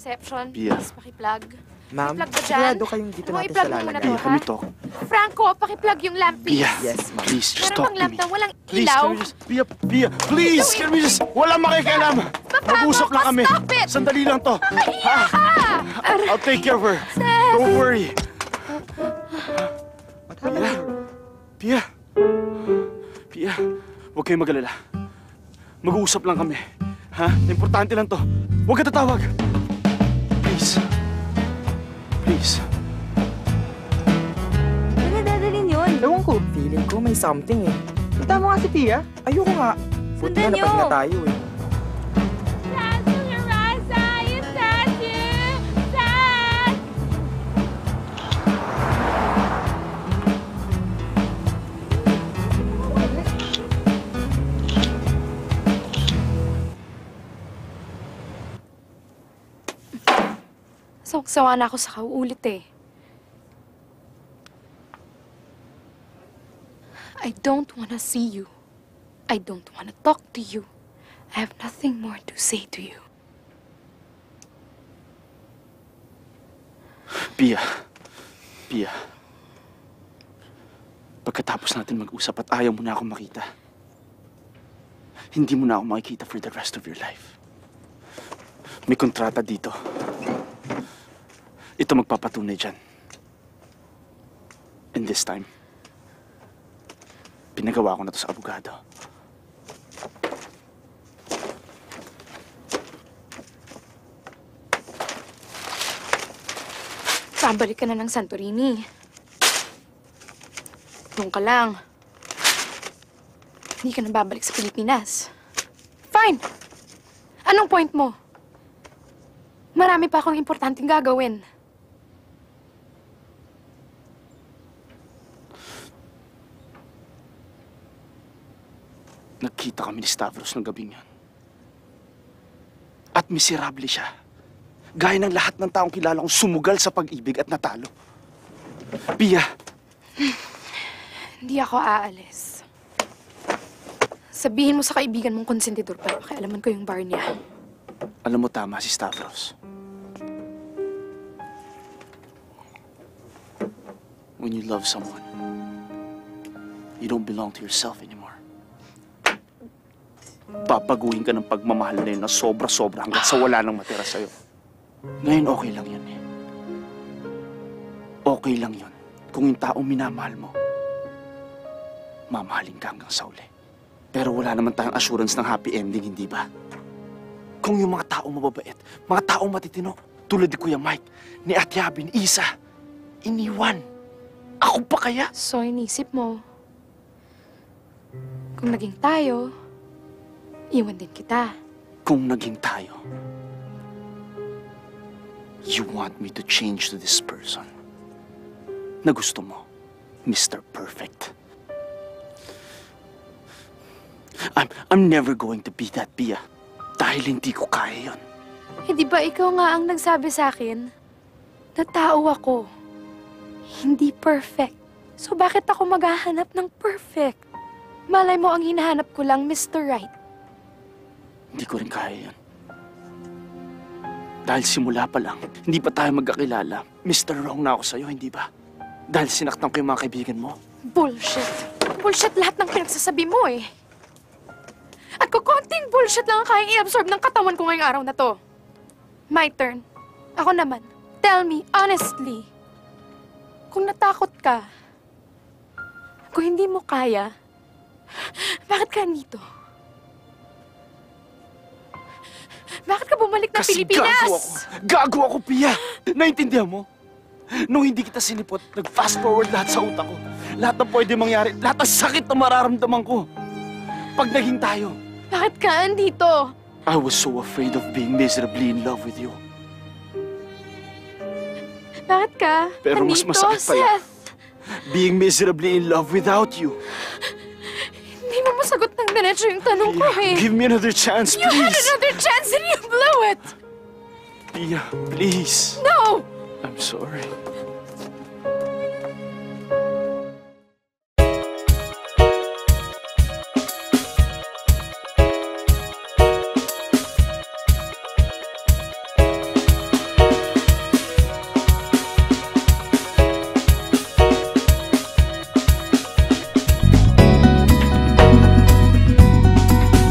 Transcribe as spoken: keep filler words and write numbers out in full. Reception, Pia. Please pakiplug. Ma'am, sigurado kayong dito natin sa lalagay. Pia, can we talk? Franco, pakiplug yung lamp, please. Pia, yes, ma'am. Please, just talk to me. Meron bang lamp na walang ilaw? Pia, Pia, please, can we just... Walang makikialam. Mag-usap lang kami. Sandali lang to. Mamahiya ka! I'll take care of her. Don't worry. Pia, Pia. Pia, huwag kayong mag-alala. Mag-uusap lang kami. Ha? Importante lang to. Huwag ka tatawag. Please. Please. Ano nadadalin yun? Ewan ko. Feeling ko may something eh. Punta mo nga si Pia. Ayoko nga. Buti na napag na tayo eh. Sawa na ako sa kauulit eh. I don't wanna see you. I don't wanna talk to you. I have nothing more to say to you. Pia. Pia. Pagkatapos natin mag-usap at ayaw mo na akong makita, hindi mo na ako makikita for the rest of your life. May kontrata dito. Ito magpapatunay dyan. And this time, pinagawa ko na to sa abogado. Pabalik ka na ng Santorini. Doon ka lang. Hindi ka na babalik sa Pilipinas. Fine! Anong point mo? Marami pa akong importanteng gagawin. Nagkita kami ni Stavros ng gabing yun. At miserable siya. Gaya ng lahat ng taong kilala kong sumugal sa pag-ibig at natalo. Pia! Hindi ako aalis. Sabihin mo sa kaibigan mong konsentidor para pakialaman ko yung bar niya. Alam mo tama si Stavros. When you love someone, you don't belong to yourself anymore. Papaguhin ka ng pagmamahal na yun na sobra-sobra hanggang sa wala nang matira sa'yo. Ngayon, okay lang yun eh. Okay lang yun kung yung taong minamahal mo, mamahalin ka hanggang sa uli. Pero wala naman tayong assurance ng happy ending, hindi ba? Kung yung mga taong mababait, mga taong matitino, tulad ni Kuya Mike, ni Atyabin, Isa, iniwan. Ako pa kaya? So, inisip mo, kung naging tayo, iwan din kita. Kung naging tayo, you want me to change to this person na gusto mo, Mister Perfect. I'm, I'm never going to be that, Pia. Dahil hindi ko kaya yun. Eh, di ba ikaw nga ang nagsabi sa akin na tao ako, hindi perfect. So bakit ako maghahanap ng perfect? Malay mo ang hinahanap ko lang, Mister Right. Hindi ko rin kaya yan. Dahil simula pa lang, hindi pa tayo magkakilala. Mister Wrong na ako sa'yo, hindi ba? Dahil sinaktan ko yung mga kaibigan mo. Bullshit! Bullshit lahat ng pinagsasabi mo eh. At kukunting bullshit lang ang kayang i-absorb ng katawan ko ngayong araw na to. My turn. Ako naman. Tell me, honestly. Kung natakot ka, kung hindi mo kaya, bakit ka nito? Bakit ka bumalik ng Kasi Pilipinas? Kasi gago ako. Gago ako, Pia! Naintindihan mo? Nung hindi kita sinipot, nag-fast forward lahat sa utak ko. Lahat na pwede mangyari, lahat ang sakit na mararamdaman ko. Pag naging tayo. Bakit ka andito? I was so afraid of being miserably in love with you. Bakit ka Pero andito, mas masakit pala. Seth? Being miserably in love without you. Hindi mo masagot ng diretso yung tanong Pia, ko eh. Give me another chance, please. You had another chance and you blew it. Pia, please. No! I'm sorry.